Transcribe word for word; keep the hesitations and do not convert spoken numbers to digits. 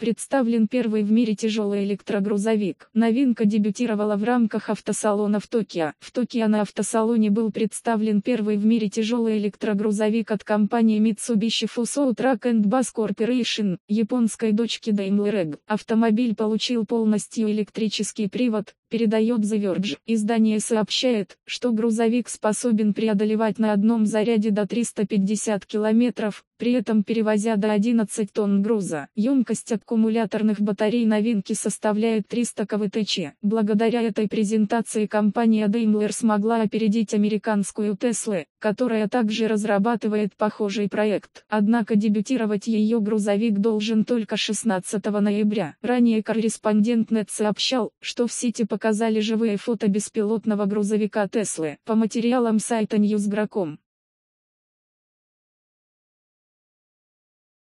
Представлен первый в мире тяжелый электрогрузовик. Новинка дебютировала в рамках автосалона в Токио. В Токио на автосалоне был представлен первый в мире тяжелый электрогрузовик от компании Mitsubishi Fuso Truck энд Bus Corporation, японской дочки Daimler эй джи. Автомобиль получил полностью электрический привод, передает The Verge. Издание сообщает, что грузовик способен преодолевать на одном заряде до триста пятьдесят километров, при этом перевозя до одиннадцати тонн груза. Емкость аккумуляторных батарей новинки составляет триста киловатт-часов. Благодаря этой презентации компания Daimler смогла опередить американскую Tesla, которая также разрабатывает похожий проект. Однако дебютировать ее грузовик должен только шестнадцатого ноября. Ранее корреспондент точка нет сообщал, что в сети показали живые фото беспилотного грузовика Tesla. По материалам сайта ньюс точка ком.